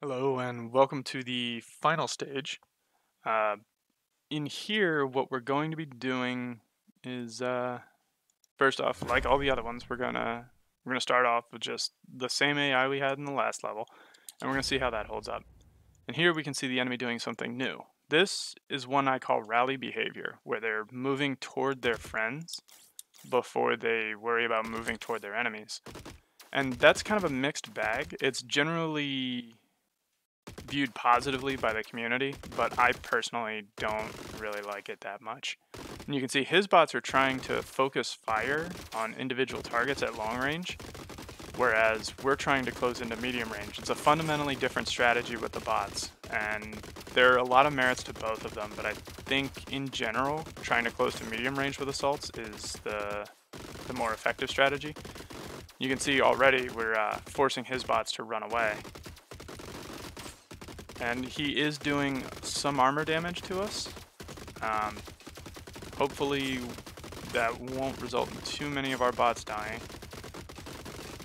Hello and welcome to the final stage. In here what we're going to be doing is first off, like all the other ones, we're gonna start off with just the same AI we had in the last level, and we're gonna see how that holds up. And here we can see the enemy doing something new. This is one I call rally behavior, where they're moving toward their friends before they worry about moving toward their enemies. And that's kind of a mixed bag. It's generally viewed positively by the community, but I personally don't really like it that much. And you can see his bots are trying to focus fire on individual targets at long range, whereas we're trying to close into medium range. It's a fundamentally different strategy with the bots, and there are a lot of merits to both of them, but I think in general, trying to close to medium range with assaults is the more effective strategy. You can see already we're forcing his bots to run away. And he is doing some armor damage to us. Hopefully that won't result in too many of our bots dying.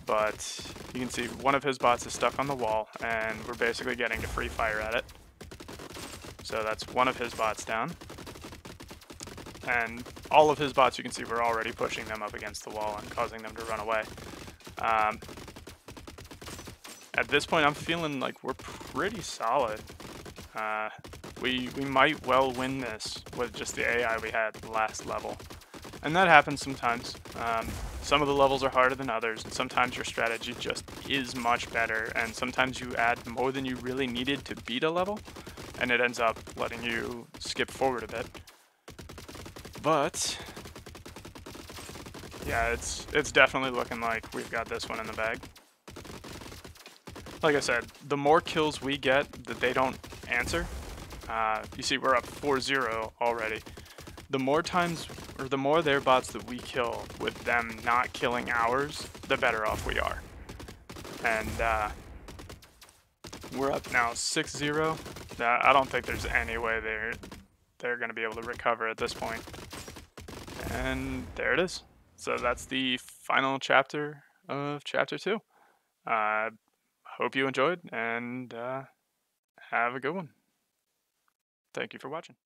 But you can see one of his bots is stuck on the wall and we're basically getting to free fire at it. So that's one of his bots down. And all of his bots, you can see we're already pushing them up against the wall and causing them to run away. At this point, I'm feeling like we're pretty solid. We might well win this with just the AI we had last level. And that happens sometimes. Some of the levels are harder than others, and sometimes your strategy just is much better, and sometimes you add more than you really needed to beat a level, and it ends up letting you skip forward a bit. But yeah, it's definitely looking like we've got this one in the bag. Like I said, the more kills we get that they don't answer, you see we're up 4-0 already. The more times, or the more their bots that we kill with them not killing ours, the better off we are. And we're up now 6-0. I don't think there's any way they're gonna be able to recover at this point. And there it is. So that's the final chapter of chapter 2. Hope you enjoyed, and have a good one. Thank you for watching.